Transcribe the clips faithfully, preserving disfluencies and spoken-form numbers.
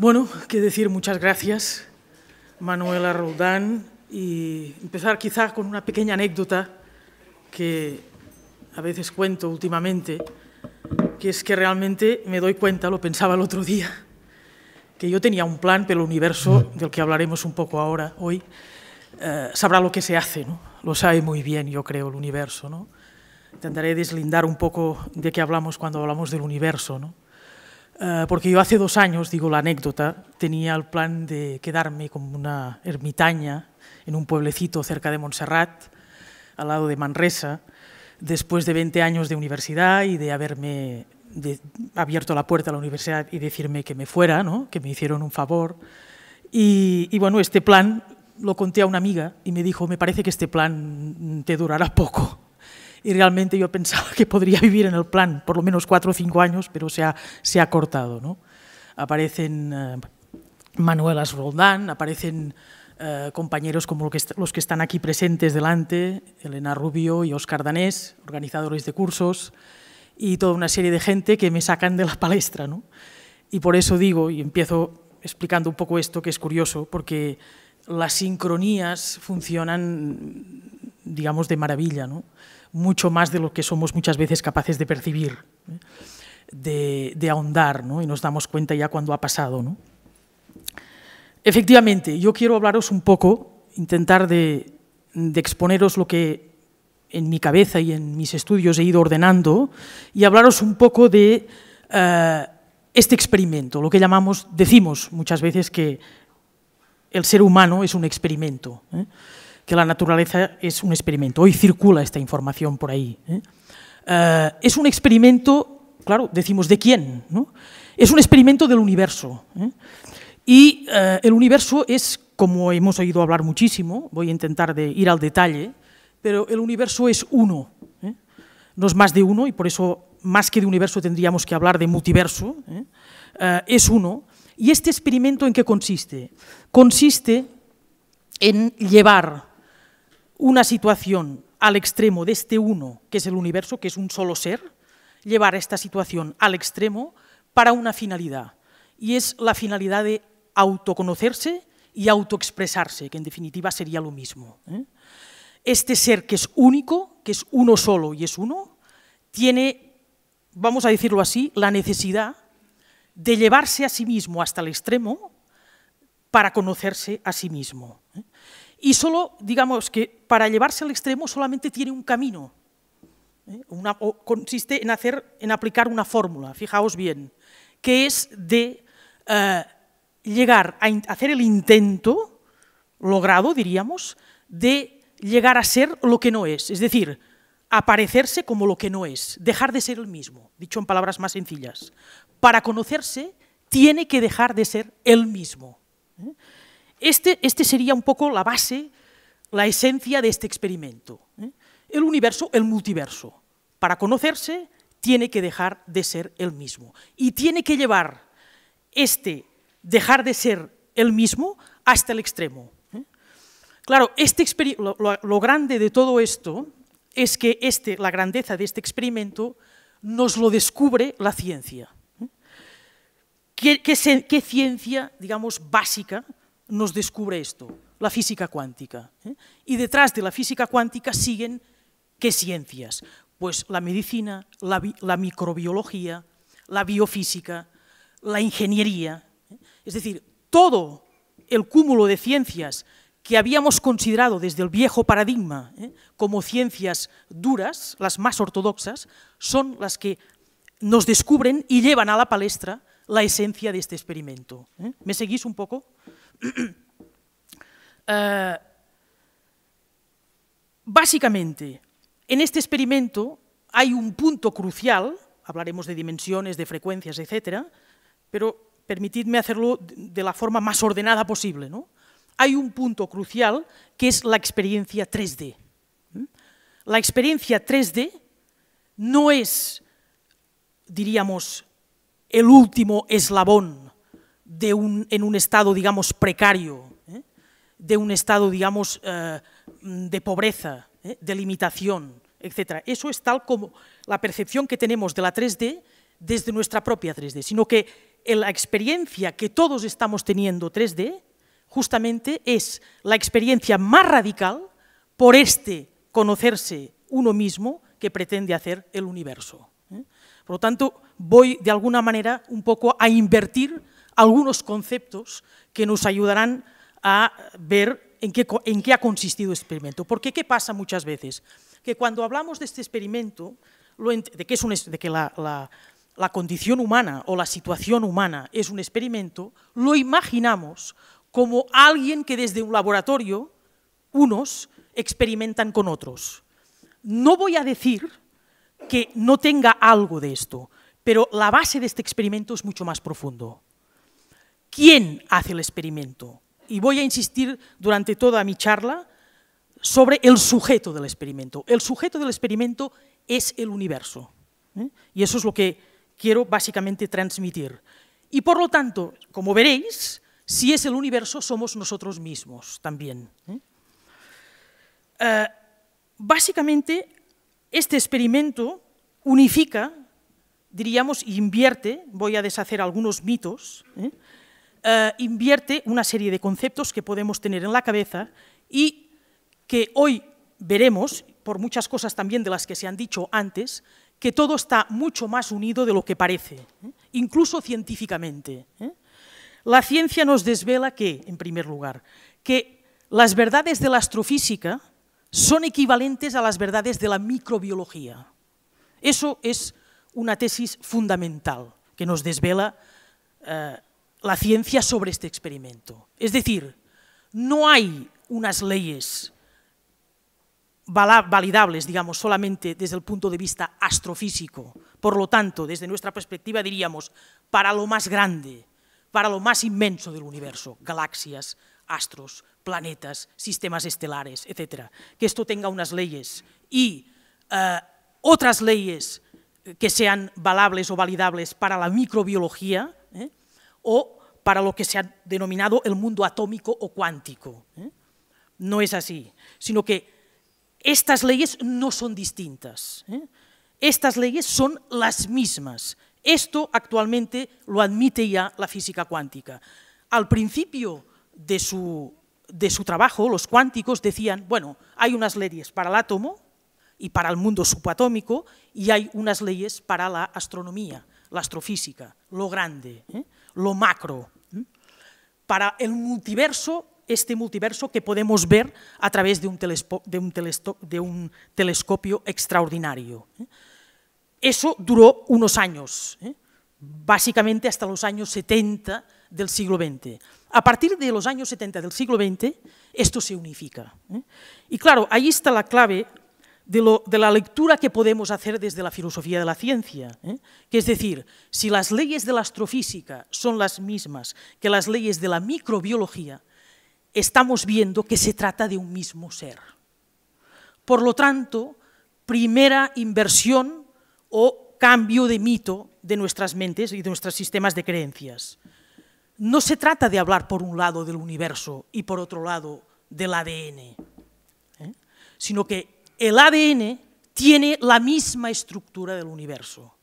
Bueno, que decir muchas gracias, Manuela Roldán, y empezar quizás con una pequeña anécdota que a veces cuento últimamente, que es que realmente me doy cuenta, lo pensaba el otro día, que yo tenía un plan, pero el universo, del que hablaremos un poco ahora, hoy, eh, sabrá lo que se hace, ¿no? Lo sabe muy bien, yo creo, el universo, ¿no? Intentaré deslindar un poco de qué hablamos cuando hablamos del universo, ¿no? Eh, porque yo hace dos años, digo la anécdota, tenía el plan de quedarme como una ermitaña en un pueblecito cerca de Montserrat, al lado de Manresa, después de veinte años de universidad y de haberme de, abierto la puerta a la universidad y decirme que me fuera, ¿no? Que me hicieron un favor. Y, y bueno, este plan lo conté a una amiga y me dijo, me parece que este plan te durará poco. Y realmente yo pensaba que podría vivir en el plan por lo menos cuatro o cinco años, pero se ha, se ha cortado, ¿no? Aparecen eh, Manuela Roldán, aparecen eh, compañeros como los que, los que están aquí presentes delante, Elena Rubio y Óscar Danés, organizadores de cursos, y toda una serie de gente que me sacan de la palestra, ¿no? Y por eso digo, y empiezo explicando un poco esto, que es curioso, porque las sincronías funcionan, digamos, de maravilla, ¿no? Mucho más de lo que somos muchas veces capaces de percibir, de, de ahondar, ¿no? Y nos damos cuenta ya cuando ha pasado, ¿no? Efectivamente, yo quiero hablaros un poco, intentar de, de exponeros lo que en mi cabeza y en mis estudios he ido ordenando y hablaros un poco de uh, este experimento, lo que llamamos, decimos muchas veces que el ser humano es un experimento, ¿eh? Que la naturaleza es un experimento. Hoy circula esta información por ahí, ¿eh? Uh, es un experimento, claro, decimos, ¿de quién? ¿No? Es un experimento del universo, ¿eh? Y uh, el universo es, como hemos oído hablar muchísimo, voy a intentar de ir al detalle, pero el universo es uno, ¿eh? No es más de uno, y por eso, más que de universo, tendríamos que hablar de multiverso, ¿eh? Uh, es uno. ¿Y este experimento en qué consiste? Consiste en llevar una situación al extremo de este uno, que es el universo, que es un solo ser, llevar esta situación al extremo para una finalidad, y es la finalidad de autoconocerse y autoexpresarse, que en definitiva sería lo mismo, ¿eh? Este ser que es único, que es uno solo y es uno, tiene, vamos a decirlo así, la necesidad de llevarse a sí mismo hasta el extremo para conocerse a sí mismo, ¿eh? Y solo, digamos que para llevarse al extremo solamente tiene un camino, ¿eh? Una, o consiste en, hacer, en aplicar una fórmula, fijaos bien, que es de eh, llegar a hacer el intento, logrado diríamos, de llegar a ser lo que no es, es decir, aparecerse como lo que no es, dejar de ser el mismo, dicho en palabras más sencillas. Para conocerse tiene que dejar de ser el mismo, ¿eh? Este, este sería un poco la base, la esencia de este experimento, ¿eh? El universo, el multiverso. Para conocerse, tiene que dejar de ser el mismo. Y tiene que llevar este dejar de ser el mismo hasta el extremo, ¿eh? Claro, este lo, lo, lo grande de todo esto es que este, la grandeza de este experimento nos lo descubre la ciencia, ¿eh? ¿Qué, qué, qué ciencia, digamos, básica nos descubre esto? La física cuántica, ¿eh? Y detrás de la física cuántica siguen ¿qué ciencias? Pues la medicina, la, la microbiología, la biofísica, la ingeniería, ¿eh? Es decir, todo el cúmulo de ciencias que habíamos considerado desde el viejo paradigma, ¿eh? Como ciencias duras, las más ortodoxas, son las que nos descubren y llevan a la palestra la esencia de este experimento, ¿eh? ¿Me seguís un poco? Uh, básicamente, en este experimento hay un punto crucial, hablaremos de dimensiones, de frecuencias, etcétera, pero permitidme hacerlo de la forma más ordenada posible, ¿no? Hay un punto crucial que es la experiencia tres D. La experiencia tres D no es, diríamos, el último eslabón de un, en un estado, digamos, precario, ¿eh? De un estado, digamos, eh, de pobreza, ¿eh? De limitación, etcétera. Eso es tal como la percepción que tenemos de la tres D desde nuestra propia tres D, sino que la experiencia que todos estamos teniendo tres D, justamente es la experiencia más radical por este conocerse uno mismo que pretende hacer el universo. Por lo tanto, voy de alguna manera un poco a invertir algunos conceptos que nos ayudarán a ver en qué, en qué ha consistido el experimento. Porque ¿qué pasa muchas veces? Que cuando hablamos de este experimento, de que, es un, de que la, la, la condición humana o la situación humana es un experimento, lo imaginamos como alguien que desde un laboratorio unos experimentan con otros. No voy a decir que no tenga algo de esto, pero la base de este experimento es mucho más profundo. ¿Quién hace el experimento? Y voy a insistir durante toda mi charla sobre el sujeto del experimento. El sujeto del experimento es el universo, ¿eh? Y eso es lo que quiero básicamente transmitir. Y por lo tanto, como veréis, si es el universo, somos nosotros mismos también, ¿eh? Eh, básicamente, este experimento unifica, diríamos, invierte, voy a deshacer algunos mitos, ¿eh? Eh, invierte una serie de conceptos que podemos tener en la cabeza y que hoy veremos, por muchas cosas también de las que se han dicho antes, que todo está mucho más unido de lo que parece, ¿eh? Incluso científicamente, ¿eh? La ciencia nos desvela que, en primer lugar, que las verdades de la astrofísica son equivalentes a las verdades de la microbiología. Eso es una tesis fundamental que nos desvela eh, la ciencia sobre este experimento. Es decir, no hay unas leyes validables, digamos, solamente desde el punto de vista astrofísico. Por lo tanto, desde nuestra perspectiva diríamos, para lo más grande, para lo más inmenso del universo, galaxias, astros, planetas, sistemas estelares, etcétera. Que esto tenga unas leyes y eh, otras leyes que sean valables o validables para la microbiología, ¿eh? O para lo que se ha denominado el mundo atómico o cuántico, ¿eh? No es así, sino que estas leyes no son distintas, ¿eh? Estas leyes son las mismas. Esto actualmente lo admite ya la física cuántica. Al principio de su, de su trabajo, los cuánticos decían, bueno, hay unas leyes para el átomo y para el mundo subatómico y hay unas leyes para la astronomía, la astrofísica, lo grande, ¿eh? Lo macro, ¿eh? Para el multiverso, este multiverso que podemos ver a través de un, de un, de un telescopio extraordinario, ¿eh? Eso duró unos años, ¿eh? Básicamente hasta los años setenta del siglo veinte. A partir de los años setenta del siglo veinte, esto se unifica, ¿eh? Y claro, ahí está la clave de, lo, de la lectura que podemos hacer desde la filosofía de la ciencia, ¿eh? Que es decir, si las leyes de la astrofísica son las mismas que las leyes de la microbiología, estamos viendo que se trata de un mismo ser. Por lo tanto, primera inversión o cambio de mito de nuestras mentes y de nuestros sistemas de creencias. No se trata de hablar por un lado del universo y por otro lado del A D N, ¿eh? Sino que el A D N tiene la misma estructura del universo.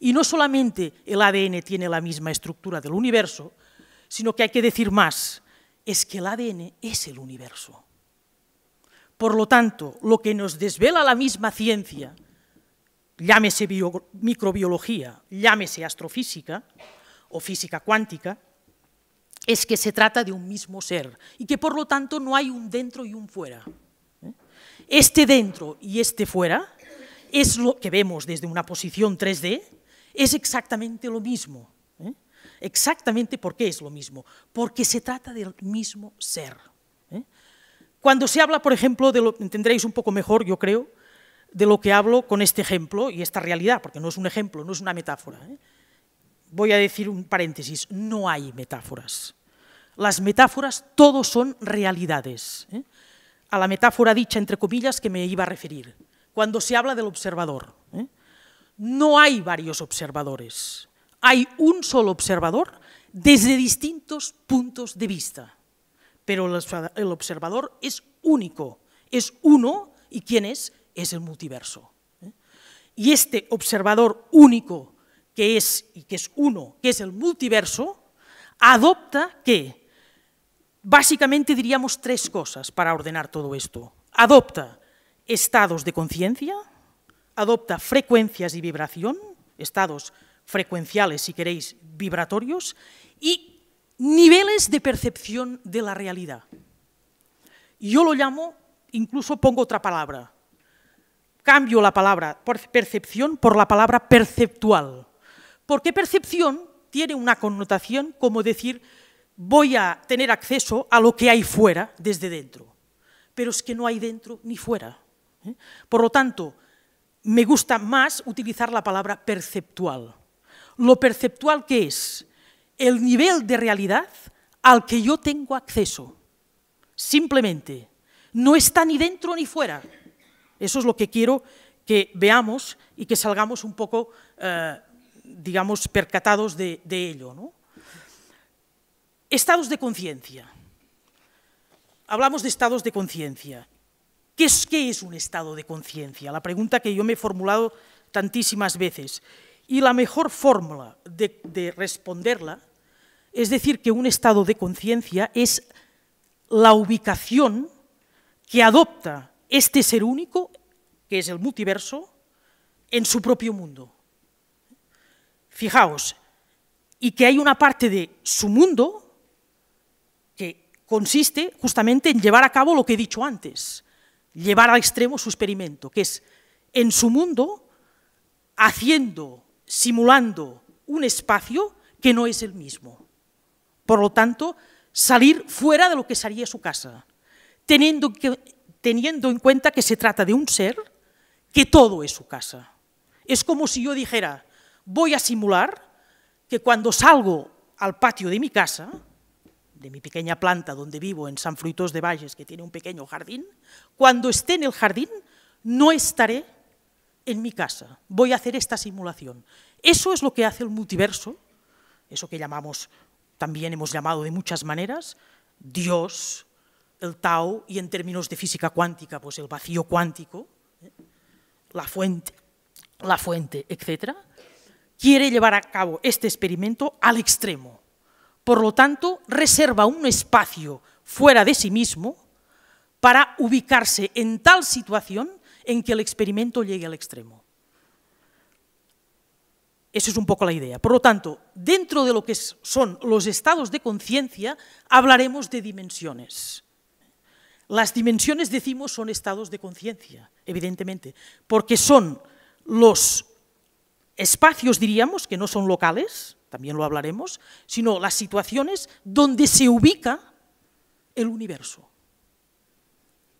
Y no solamente el A D N tiene la misma estructura del universo, sino que hay que decir más, es que el A D N es el universo. Por lo tanto, lo que nos desvela la misma ciencia, llámese microbiología, llámese astrofísica o física cuántica, es que se trata de un mismo ser y que por lo tanto no hay un dentro y un fuera. Este dentro y este fuera, es lo que vemos desde una posición tres D, es exactamente lo mismo. Exactamente, ¿por qué es lo mismo? Porque se trata del mismo ser. Cuando se habla, por ejemplo, de lo entenderéis un poco mejor, yo creo, de lo que hablo con este ejemplo y esta realidad, porque no es un ejemplo, no es una metáfora, ¿eh? Voy a decir un paréntesis, no hay metáforas. Las metáforas todos son realidades, ¿eh? A la metáfora dicha, entre comillas, que me iba a referir, cuando se habla del observador, ¿eh? No hay varios observadores, hay un solo observador desde distintos puntos de vista, pero el observador es único, es uno, y ¿quién es? Es el multiverso, ¿eh? Y este observador único que es, y que es uno, que es el multiverso, adopta que, básicamente diríamos tres cosas para ordenar todo esto. Adopta estados de conciencia, adopta frecuencias y vibración, estados frecuenciales, si queréis, vibratorios, y niveles de percepción de la realidad. Yo lo llamo, incluso pongo otra palabra, cambio la palabra percepción por la palabra perceptual, porque percepción tiene una connotación como decir voy a tener acceso a lo que hay fuera desde dentro, pero es que no hay dentro ni fuera. ¿Eh? Por lo tanto, me gusta más utilizar la palabra perceptual. Lo perceptual que es el nivel de realidad al que yo tengo acceso, simplemente. No está ni dentro ni fuera. Eso es lo que quiero que veamos y que salgamos un poco, eh, digamos, percatados de, de ello, ¿no? Estados de conciencia. Hablamos de estados de conciencia. ¿Qué es, ¿Qué es un estado de conciencia? La pregunta que yo me he formulado tantísimas veces. Y la mejor fórmula de, de responderla es decir que un estado de conciencia es la ubicación que adopta este ser único, que es el multiverso, en su propio mundo. Fijaos, y que hay una parte de su mundo que consiste justamente en llevar a cabo lo que he dicho antes, llevar al extremo su experimento, que es en su mundo, haciendo, simulando un espacio que no es el mismo. Por lo tanto, salir fuera de lo que sería su casa. Teniendo, que, teniendo en cuenta que se trata de un ser que todo es su casa. Es como si yo dijera, voy a simular que cuando salgo al patio de mi casa, de mi pequeña planta donde vivo en San Fruitos de Valles, que tiene un pequeño jardín, cuando esté en el jardín no estaré en mi casa, voy a hacer esta simulación. Eso es lo que hace el multiverso, eso que llamamos, también hemos llamado de muchas maneras, Dios, el Tao, y en términos de física cuántica, pues el vacío cuántico, ¿eh? la fuente, la fuente, etcétera, quiere llevar a cabo este experimento al extremo. Por lo tanto, reserva un espacio fuera de sí mismo para ubicarse en tal situación en que el experimento llegue al extremo. Esa es un poco la idea. Por lo tanto, dentro de lo que son los estados de conciencia, hablaremos de dimensiones. Las dimensiones, decimos, son estados de conciencia, evidentemente, porque son los espacios, diríamos, que no son locales, también lo hablaremos, sino las situaciones donde se ubica el universo.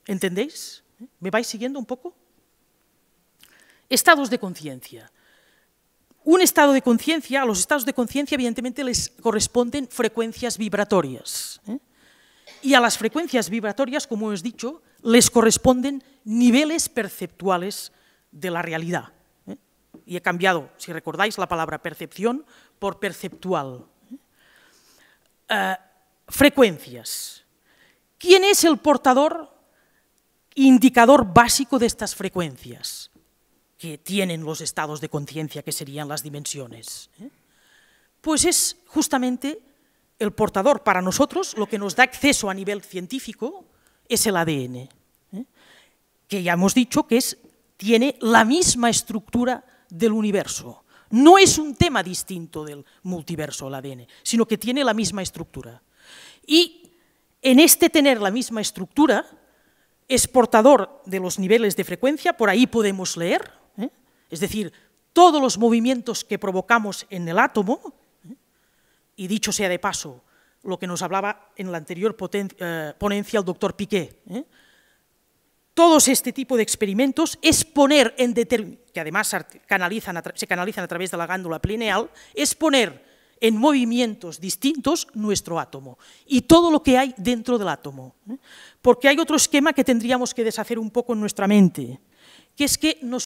¿Entendéis? ¿Me vais siguiendo un poco? Estados de conciencia. Un estado de conciencia, a los estados de conciencia, evidentemente, les corresponden frecuencias vibratorias, ¿eh? Y a las frecuencias vibratorias, como os he dicho, les corresponden niveles perceptuales de la realidad. ¿Eh? Y he cambiado, si recordáis, la palabra percepción por perceptual. ¿Eh? Uh, frecuencias. ¿Quién es el portador indicador básico de estas frecuencias que tienen los estados de conciencia, que serían las dimensiones? ¿Eh? Pues es justamente... el portador, para nosotros, lo que nos da acceso a nivel científico, es el A D N, ¿eh? que ya hemos dicho que es, tiene la misma estructura del universo. No es un tema distinto del multiverso, el A D N, sino que tiene la misma estructura. Y en este tener la misma estructura, es portador de los niveles de frecuencia, por ahí podemos leer, ¿eh? es decir, todos los movimientos que provocamos en el átomo. Y dicho sea de paso, lo que nos hablaba en la anterior eh, ponencia el doctor Piqué, ¿eh? todos este tipo de experimentos es poner en determinados, que además canalizan se canalizan a través de la glándula pineal, es poner en movimientos distintos nuestro átomo y todo lo que hay dentro del átomo. ¿eh? Porque hay otro esquema que tendríamos que deshacer un poco en nuestra mente, que es que nos